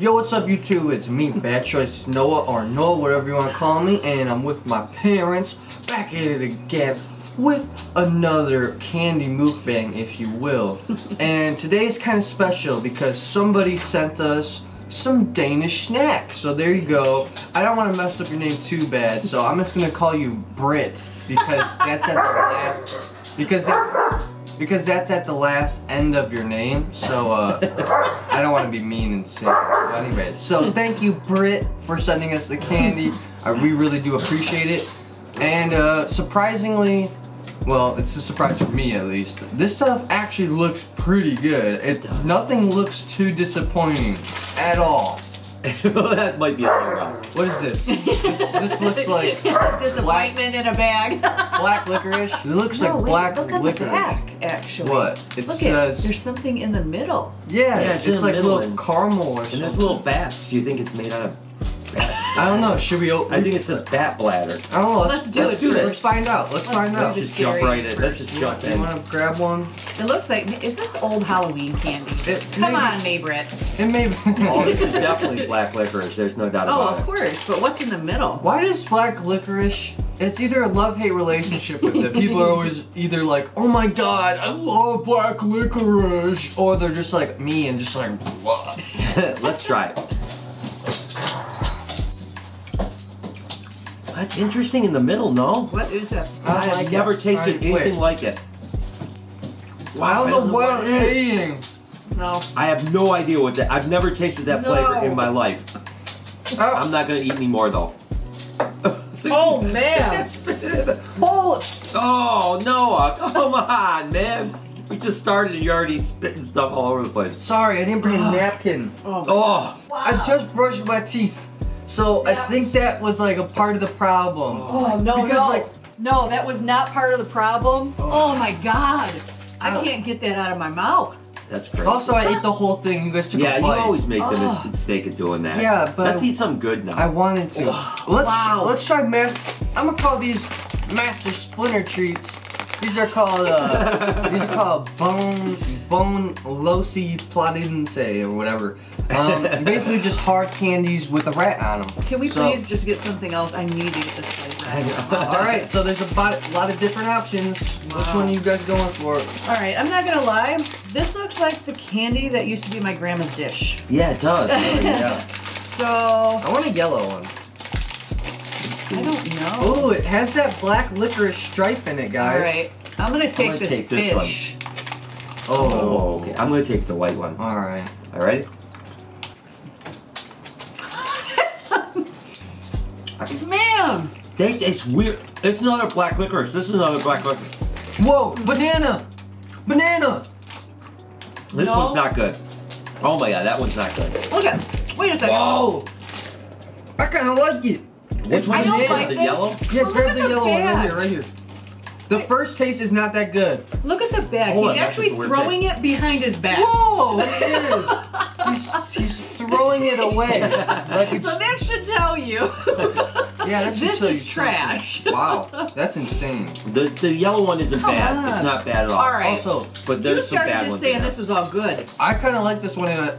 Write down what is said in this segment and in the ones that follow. Yo, what's up YouTube? It's me, Bad Choice Noah, or Noah, whatever you want to call me, and I'm with my parents, back at it again, with another candy mukbang, if you will. And today's kind of special because somebody sent us some Danish snacks, so there you go. I don't want to mess up your name too bad, so I'm just going to call you Britt, because that's at the last, because that's at the last end of your name, so I don't want to be mean and sick. So anyway, so thank you, Britt, for sending us the candy. We really do appreciate it. And surprisingly, well, it's a surprise for me at least, this stuff actually looks pretty good. Nothing looks too disappointing at all. Well, that might be a little rough. What is this? This looks like disappointment in a bag. Black licorice. It looks like black licorice. Actually, what it says? There's something in the middle. Yeah, it's like little caramel or something. And there's little bats. Do you think it's made out of? I don't know. Should we open? I think it says bat bladder. I don't know. Let's do this. Let's find out. Let's find out. Let's just jump right in. Let's just jump in. You want to grab one? It looks like, is this old Halloween candy? Come on, Britt. It may be. Oh, this is definitely black licorice. There's no doubt about it. Oh, of course. But what's in the middle? Why does black licorice? It's either a love-hate relationship with it. People are always either like, oh my god, I love black licorice, or they're just like me and just like, blah. Let's try it. That's interesting in the middle, no? What is that? I have never tasted anything like it. Wow, I don't know what I'm eating. No. I have no idea what that. I've never tasted that flavor in my life. Oh. I'm not gonna eat any more though. Oh man! Oh Noah, come on, man! We just started and you're already spitting stuff all over the place. Sorry, I didn't bring a napkin. Oh. Wow. I just brushed my teeth. So I think that was like a part of the problem. Oh no, because, no, like, no, that was not part of the problem. Oh my god, I can't get that out of my mouth. That's crazy. Also, I ate the whole thing. You guys took a bite. Yeah, you always make the mistake of doing that. Yeah, but let's eat some good now. I wanted to. Let's try I'm gonna call these master splinter treats. These are called bone losi platinse or whatever. Basically just hard candies with a rat on them. Can we please just get something else? I need to get this flavor. All right, so there's a lot of different options. Wow. Which one are you guys going for? All right, I'm not gonna lie. This looks like the candy that used to be my grandma's dish. Yeah, it does. Really, yeah. So I want a yellow one. I don't know. Oh, it has that black licorice stripe in it, guys. All right, I'm gonna take this fish. Oh, okay. I'm gonna take the white one. All right. All right. Man, it's weird. It's another black licorice. This is another black licorice. Whoa, banana, banana. This one's not good. Oh my god, that one's not good. Okay, wait a second. Whoa, I kind of like it. Which one do you like? The yellow? Yeah, grab the yellow one right here. The first taste is not that good. Look at the bag. He's actually throwing it behind his back. Whoa, it is. He's throwing it away. Like so that should tell you. Yeah, that should tell you. This is trash. Wow, that's insane. The yellow one isn't bad. It's not bad at all. All right. Also, but there's some bad ones. You started just saying this was all good. I kind of like this one. I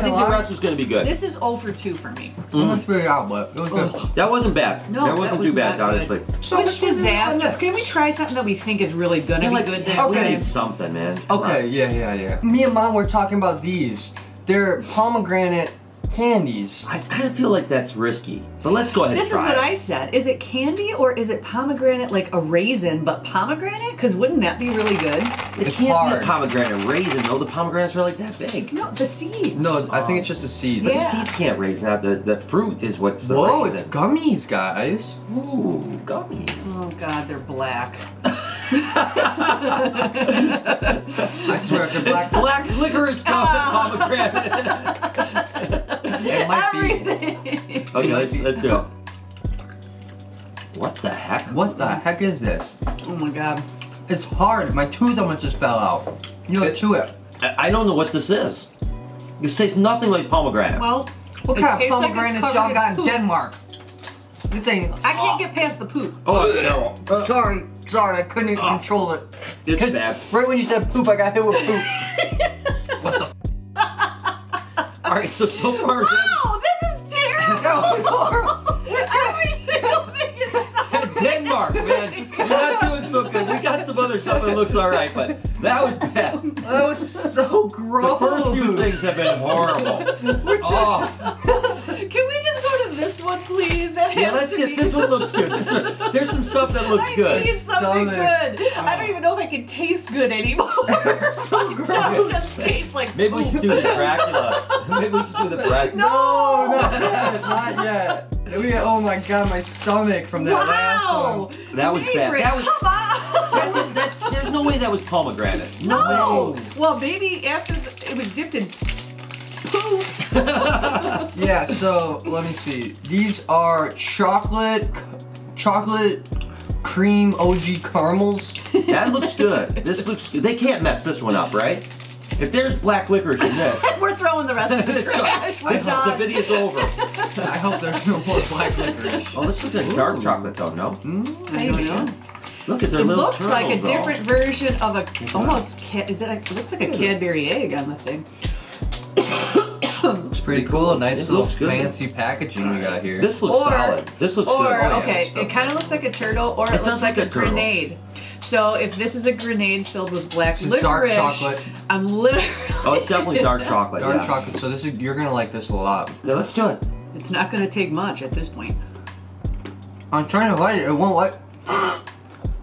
think the rest is going to be good. This is 0 for 2 for me. I'm going to spit it out, but it was good. That wasn't bad. No, that wasn't too bad, honestly. Such disaster. Can we try something that we think is really gonna be good this week? Okay, we need something, man. Okay, yeah. Me and Mom were talking about these. They're pomegranate candies. I kind of feel like that's risky, but let's go ahead and try it. This is what I said. Is it candy or is it pomegranate, like a raisin, but pomegranate? Because wouldn't that be really good? It can't be a pomegranate raisin, though. The pomegranates are like that big. No, the seeds. No, I think it's just the seeds. Yeah. But the seeds can't raisin out. The fruit is what's the raisin. Whoa, it's gummies, guys. Ooh, gummies. Oh, God, they're black. I swear they're black. Black licorice pomegranate. It might be. Okay, let's do it. What the heck? What the heck is this? Oh my god. It's hard. My tooth almost just fell out. You know, chew it. I don't know what this is. This tastes nothing like pomegranate. Well, what kind of pomegranate y'all got in Denmark? This ain't. I can't get past the poop. Oh, no. Sorry, I couldn't even control it. It's bad. Right when you said poop, I got hit with poop. What the f? All right, so far. Wow, this is terrible. Every single thing is solid. Denmark, man, you're not doing so good. We got some other stuff that looks all right, but that was bad. That was so gross. The first few things have been horrible. Oh. Can we just go to this one, please? That yeah, let's get this one. Looks good. There's some stuff that looks good. I need something good. Oh. I don't even know if I can taste good anymore. It's so gross. Just tastes like maybe we should do the Dracula. Maybe we should do the Dracula. No, not yet. Not yet. Oh my god, my stomach from that last one. That was bad. That was. There's no way that was pomegranate. No. Well, maybe after it was dipped in. Yeah, so let me see. These are chocolate cream OG caramels. That looks good. This looks good. They can't mess this one up, right? If there's black licorice in this, we're throwing the rest of the trash. The video's over. I hope there's no more black licorice. Oh, this looks like dark chocolate though, no? Maybe. Look at their little turtles. It looks like a different version of a it looks like a Cadbury egg on the thing. Looks pretty cool. A nice little fancy packaging we got here. This looks solid. This looks good. It kind of looks like a turtle, or it looks like a grenade. So if this is a grenade filled with black licorice, dark chocolate. I'm literally. Oh, it's definitely dark chocolate. Dark chocolate. So this is, you're gonna like this a lot. Yeah, let's do it. It's not gonna take much at this point. I'm trying to bite it. It won't let.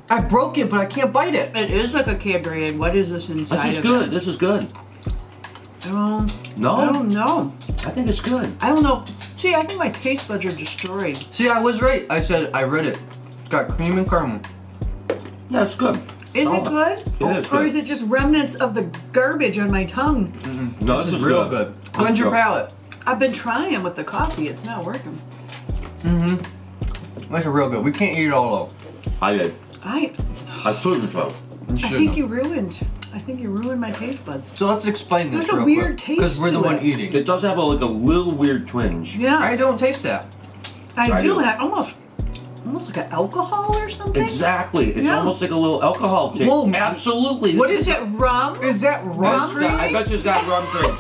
I broke it, but I can't bite it. It is like a Cadbury egg. What is this inside? This is good. This is good. No? I don't know. I think it's good. I don't know. See, I think my taste buds are destroyed. See, I was right. I said, I read it. It's got cream and caramel. Yeah, it's good. Is it good? Yeah, it's good. Or is it just remnants of the garbage on my tongue? Mm-hmm. No, this is real good. Cleanse your palate. I've been trying with the coffee. It's not working. Mm-hmm. That's real good. We can't eat it all though. I did. I told you so. I think you ruined. I think you ruined my taste buds. So let's explain this real quick. There's a weird taste to it. Because we're the one eating. It does have like a little weird twinge. Yeah. I don't taste that. I do. And I almost like an alcohol or something. Exactly. It's almost like a little alcohol taste. Whoa. Absolutely. What is it? Rum? Is that rum drink? I bet you it's got rum drink.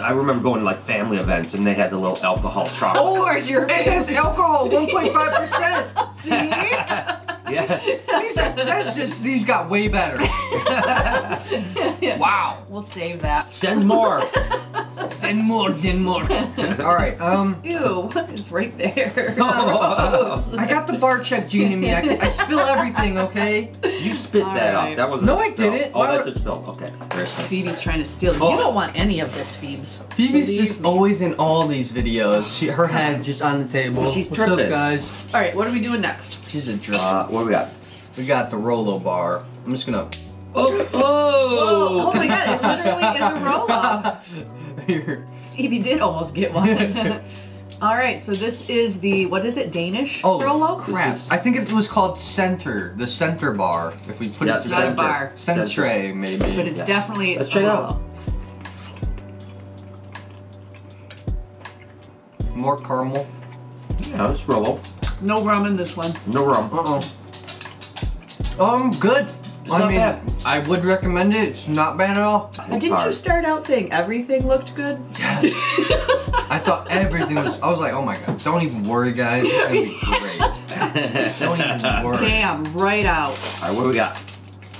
I remember going to like family events and they had the little alcohol chocolate. Oh, where's your favorite? It has alcohol, 1.5%. See? Yeah. These got way better. Wow. We'll save that. Send more. Send more. All right. Ew, it's right there. Oh. I got the bar check gene in me. I spill everything, okay? You spit off. That wasn't a spill. No, I didn't. Oh, that just spilled. Okay. Phoebe's trying to steal. You don't want any of this, Phoebe's just always in all these videos. Her head just on the table. Well, she's tripping. What's up, guys? All right, what are we doing next? She's a drunk. What do we got? We got the Rolo bar. I'm just gonna. Oh my god, it literally is a Rolo. Here. Phoebe did almost get one. All right, so this is the, what is it, Danish Rolo? Crap. I think it was called Center, the Center bar. If we put it together. It's not a bar. Centre, maybe. But it's definitely a Rolo. More caramel. Yeah, it's Rolo. No rum in this one. No rum. Good. It's not bad. I would recommend it. It's not bad at all. Didn't you start out saying everything looked good? Yes. I thought everything was. I was like, oh my god, don't even worry, guys. It's gonna be great. Don't even worry. Damn, right out. All right, what do we got?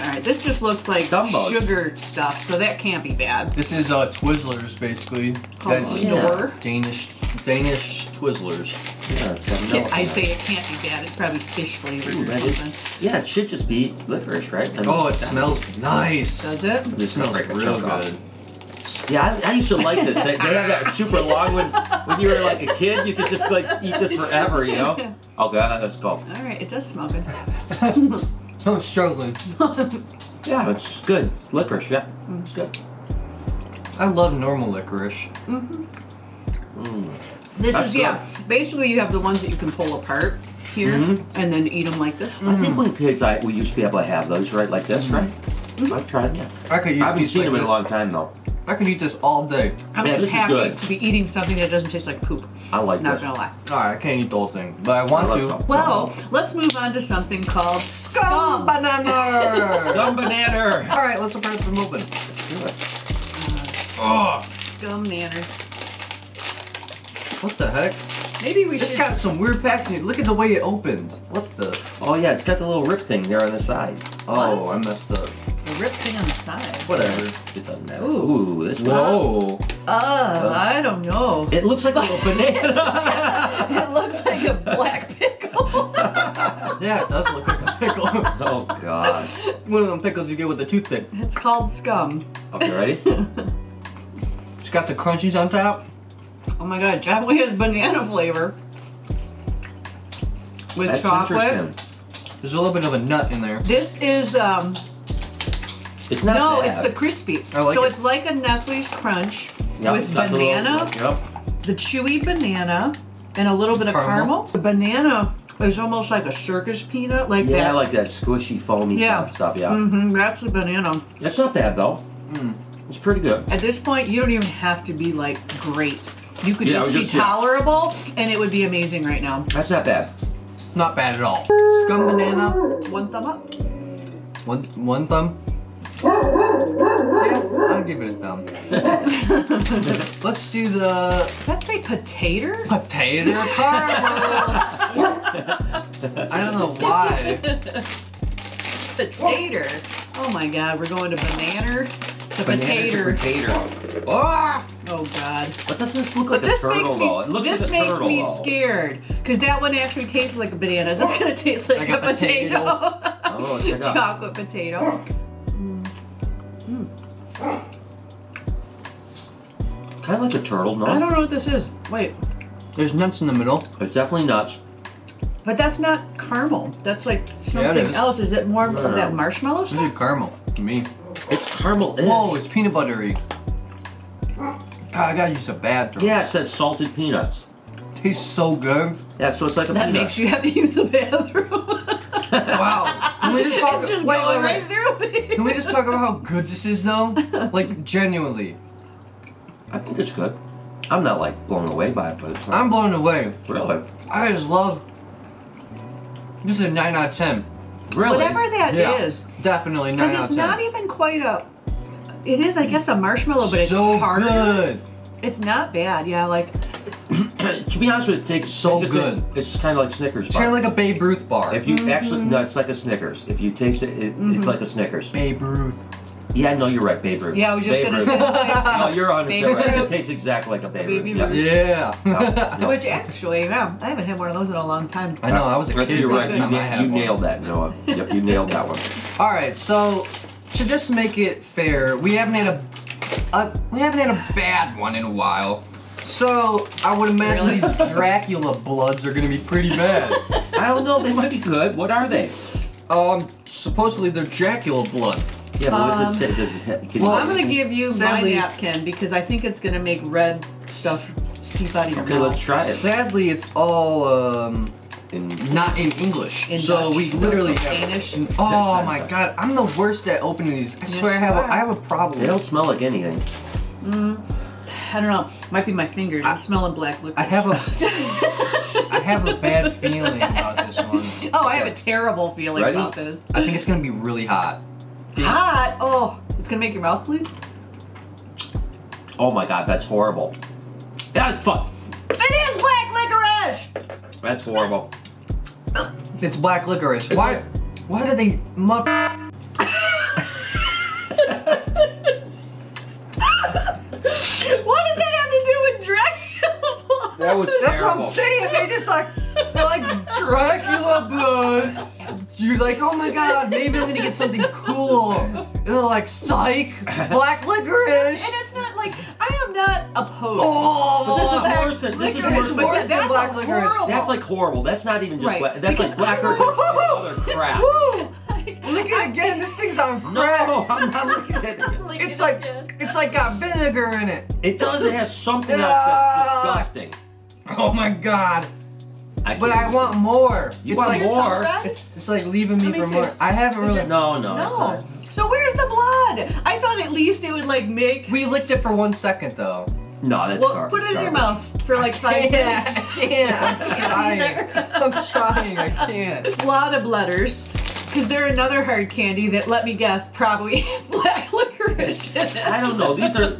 All right, this just looks like Dumbos. Sugar stuff, so that can't be bad. This is Twizzlers, basically. That's Danish Twizzlers. Yeah, it's got milk. I say it can't be bad. It's probably fish flavored or something. Yeah, it should just be licorice, right? It smells nice. Does it? It smells real good. Yeah, I used to like this. They have that super long one. When you were like a kid, you could just like eat this forever, you know? Oh god, that's cold. All right, it does smell good. I'm struggling. Yeah, it's good. It's licorice, yeah. It's good. I love normal licorice. This is, basically you have the ones that you can pull apart here and then eat them like this. I think when kids, we used to be able to have those, right? Like this, right? I've tried them. I haven't seen them in a long time, though. I could eat this all day. I'm just happy to be eating something that doesn't taste like poop. I like this. Not gonna lie. All right, I can't eat the whole thing, but I want to. Well, let's move on to something called Scum Banana. Scum Banana. All right, let's open them open. Let's do it. Scum Nanner. What the heck? Maybe we just got some weird packaging. Look at the way it opened. What the? Oh yeah, it's got the little rip thing there on the side. Oh, what? I messed up. The rip thing on the side. Whatever. It doesn't matter. Ooh, this. Whoa. I don't know. It looks like a little banana. It looks like a black pickle. Yeah, it does look like a pickle. Oh god. One of them pickles you get with a toothpick. It's called scum. Okay, ready? It's got the crunchies on top. Oh my god, it definitely has banana flavor. With that's chocolate. There's a little bit of a nut in there. This is it's not bad. It's the crispy. Like so it's like a Nestle's Crunch with banana, the chewy banana, and a little bit of caramel. The banana is almost like a circus peanut, like that. Yeah, like that squishy, foamy kind of stuff. Yeah. Mm-hmm. That's the banana. That's not bad though. Mm. It's pretty good. At this point, you don't even have to be like great. You could just be tolerable, and it would be amazing right now. That's not bad. Not bad at all. Scum banana. One thumb up. One thumb. Yeah, I'll give it a thumb. Let's do the... Does that say potato? Potato caramel! I don't know why. Potato. Oh my god, we're going to banana to potato. Potato. Oh! Oh god. But doesn't this look like a turtle though? It looks like a turtle though. This makes me scared. Because that one actually tastes like a banana. This is going to taste like a potato. Oh, check out. Chocolate potato. Mm. Kind of like a turtle, no? I don't know what this is. Wait. There's nuts in the middle. It's definitely nuts. But that's not caramel. That's like something else. Is it more of that marshmallow stuff? This is caramel to me. It's caramel-ish. Whoa, it's peanut buttery. God, I gotta use a bathroom. Yeah, it says salted peanuts. It tastes so good. Yeah, so it's like a that peanut. That makes you have to use the bathroom. Wow. Can we just talk wait, wait, wait. Can we just talk about how good this is though? Like genuinely. I think it's good. I'm not like blown away by it, but it's not. I'm blown away. Really? I just love this is a 9 out of 10. Really? Whatever that is. Definitely 9 out of 10. Because it's not even quite a it is I guess a marshmallow, but it's so harder. Good. It's not bad, yeah, like to be honest with you, it tastes so good. It's kind of like Snickers bar. It's kind of like a Babe Ruth bar. If you actually, no, it's like a Snickers. If you taste it, it's like a Snickers. Babe Ruth. Yeah, no, you're right, Babe Ruth. Yeah, I was just going to say that. No, you're 100% right. It tastes exactly like a Babe Ruth. Yeah. No. Which actually, I haven't had one of those in a long time. I know, I was a kid. You're right, you nailed that, Noah. Yep, you nailed that one. All right, so to just make it fair, we haven't had a bad one in a while. So, I would imagine these Dracula bloods are gonna be pretty bad. I don't know, they might be good. What are they? Supposedly they're Dracula blood. Yeah, but what does it say? Well, I'm gonna give you my napkin because I think it's gonna make red stuff seep out of your mouth. Okay, let's try it. Sadly, it's all not in English. In so Dutch. We literally have Danish. Oh my god, I'm the worst at opening these. I swear I have a problem. They don't smell like anything. I don't know. Might be my fingers. I'm smelling black liquor. I have a bad feeling about this one. Oh, I have a terrible feeling about this. I think it's gonna be really hot. Hot? Oh, it's gonna make your mouth bleed. Oh my god, that's horrible. That's fuck. It is black licorice. That's horrible. It's black licorice. It's why do they muff? What does that have to do with Dracula blood? That was terrible. That's what I'm saying. They just they're like Dracula blood. You're like, oh my god, maybe I'm gonna get something cool. And they're like, psych, black licorice. And it's not like I am not opposed. Oh, but this is worse than black licorice. That's like horrible. That's not even just black. That's because like black licorice and other crap. Look at it again. This thing's on crack. No, I'm not looking at it again. It's like got vinegar in it. It does. It has something else that's disgusting. Oh my god! I want more. You want more? It's like leaving me for more. I haven't really. No. So where's the blood? I thought at least it would like make. We licked it for 1 second though. No, that's garbage. Put it in your mouth for like 5 minutes. I can't. I'm trying. I can't. There's a lot of letters. Because they're another hard candy that, let me guess, probably is black licorice. question. I don't know. These are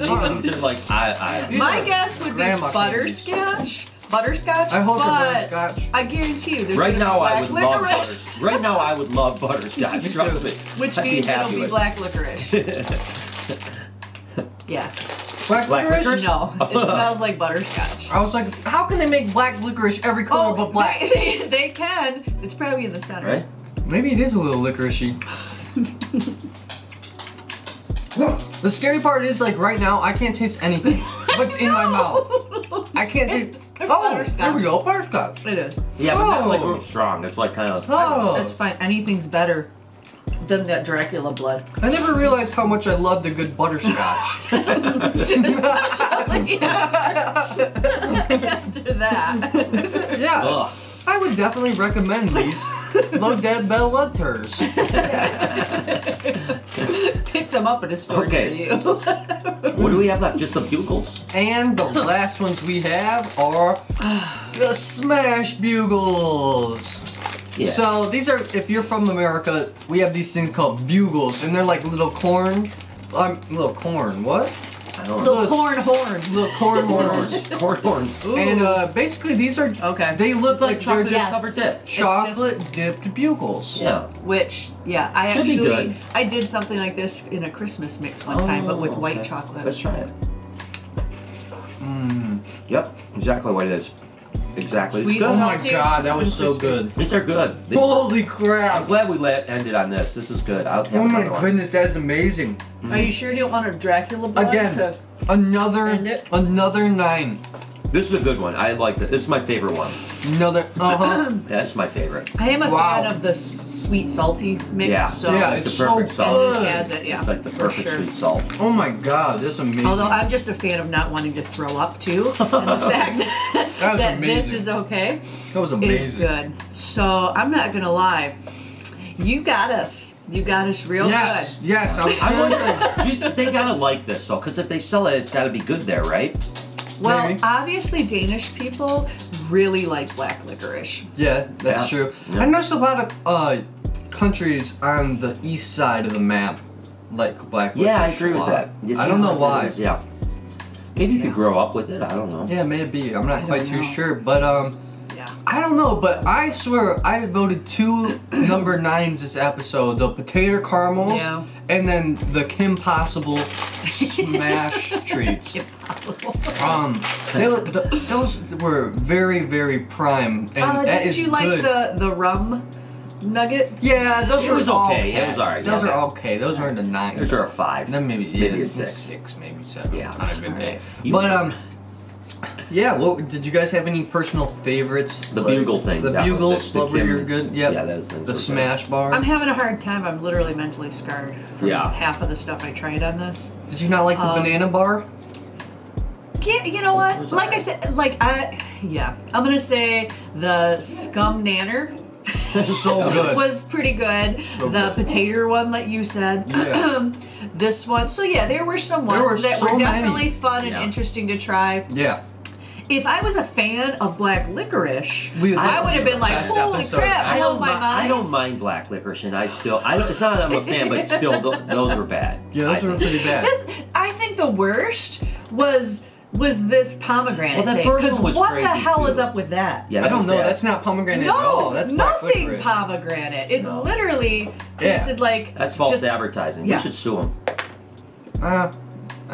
like My guess would be butterscotch. Butterscotch. I hope it's butterscotch. I guarantee you, there's black licorice. Right now, I would love butterscotch. Trust me. Which means it'll be black licorice. Yeah. Black licorice? No, it smells like butterscotch. I was like, how can they make black licorice every color but black? They can. It's probably in the center. Right? Maybe it is a little licoricey. The scary part is, like, right now, I can't taste anything. What's in my mouth? I can't taste. It's butterscotch. There we go, butterscotch. It is. Yeah, but not like real strong. It's like kind of. Oh, that's fine. Anything's better than that Dracula blood. I never realized how much I loved a good butterscotch. Especially after that. Yeah. Ugh. I would definitely recommend these. Low dead bell letters. Pick them up at a store near you. What do we have left? Just the bugles? And the last ones we have are the Smash Bugles. Yeah. So these are, if you're from America, we have these things called bugles, and they're like little corn. What? I don't know. Little corn horns. Little corn horns. Corn horns. Ooh. And basically these are, they look like chocolate covered dip. Chocolate dipped bugles. Yeah. Which, yeah, I actually, I did something like this in a Christmas mix one time, but with white chocolate. Let's try it. Mm. Yep, exactly what it is. Exactly. It's good. Oh my god, that was so good. These are good. Holy crap. I'm glad we ended on this. This is good. Oh my goodness, that's amazing. Mm. Are you sure you don't want a Dracula blood? Again, another 9. This is a good one. I like that. This is my favorite one. Another. That's my favorite. I am a fan of the sweet salty mix. Yeah, so it's the perfect salt. It's like the perfect sweet salt. Oh my god, this is amazing. Although I'm just a fan of not wanting to throw up too, and the fact that this is okay. That was amazing. It's good. So I'm not gonna lie, you got us. You got us real good. Yes, I'm wondering, they gotta like this though, because if they sell it, it's gotta be good there, right? Well, obviously Danish people really like black licorice. Yeah, that's true. Yeah. I noticed a lot of countries on the east side of the map like black licorice. Yeah, I agree with that. I don't know why. Yeah. Maybe if you grow up with it, I don't know. Yeah, maybe. I'm not quite too sure, but I don't know, but I swear I voted 2 number 9s this episode, the potato caramels and then the Kim Possible smash treats. Kim Possible. Those were very, very prime. And did you like the rum nugget? Yeah, those were okay. It was alright. Those are okay. Those aren't a 9. Those are a 5. Then maybe a 6, maybe 7. Yeah, on a good day. But yeah, did you guys have any personal favorites? The bugle thing. The bugles, what were your good? Yep. Yeah, those things. The smash bar. I'm having a hard time. I'm literally mentally scarred from half of the stuff I tried on this. Did you not like the banana bar? Yeah, you know what? Like I said, I'm gonna say the scum nanner. So good. Was pretty good. So the potato one that you said. Yeah. This one. So yeah, there were some ones were definitely fun and interesting to try. Yeah. If I was a fan of black licorice, I would have been like, holy crap, I don't mind. I don't mind black licorice, and I still, it's not that I'm a fan, but still, those were bad. Yeah, those were pretty bad. I think the worst was this pomegranate thing. Well, that first one was crazy. What the hell is up with that? Yeah, I don't know. That's not pomegranate at all. That's nothing pomegranate. It literally tasted like... That's false advertising. You should sue them. I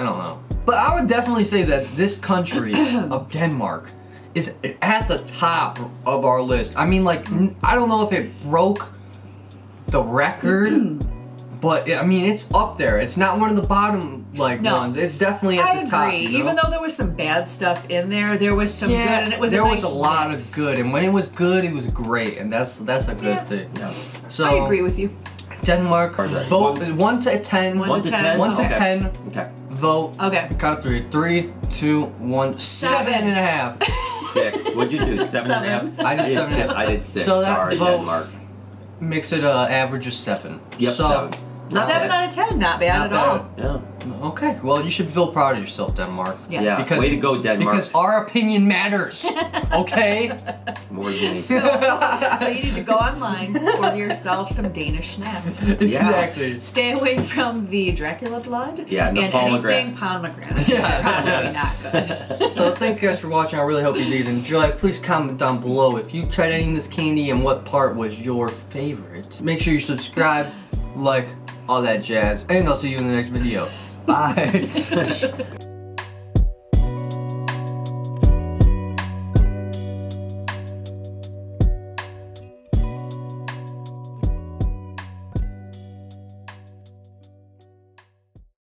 don't know. But I would definitely say that this country of Denmark is at the top of our list. I mean, like, I don't know if it broke the record, but I mean, it's up there. It's not one of the bottom ones. It's definitely at the top. I agree. You know? Even though there was some bad stuff in there, there was some good, and it was a nice lot of good. And when it was good, it was great, and that's a good thing. Yeah. So I agree with you. Denmark, vote 1 to 10. 1 to 10. 1 to 10. Okay. Vote. Okay. Count of 3. 3, 2, 1. 7.5. 6. What'd you do? 7.5. I did 7.5. I did 6. So that Denmark. Makes it an average of 7. Yep. So, 7. 7 out of 10, not bad at all. Yeah. Okay, well, you should feel proud of yourself, Denmark. Yes. Yeah, because, way to go, Denmark. Because our opinion matters, okay? More than anything. So you need to go online, order yourself some Danish snacks. Yeah. Exactly. Stay away from the Dracula blood and anything pomegranate. Yeah, probably not good. So thank you guys for watching. I really hope you did enjoy. Please comment down below if you tried eating this candy and what part was your favorite. Make sure you subscribe, like, all that jazz, and I'll see you in the next video. Bye.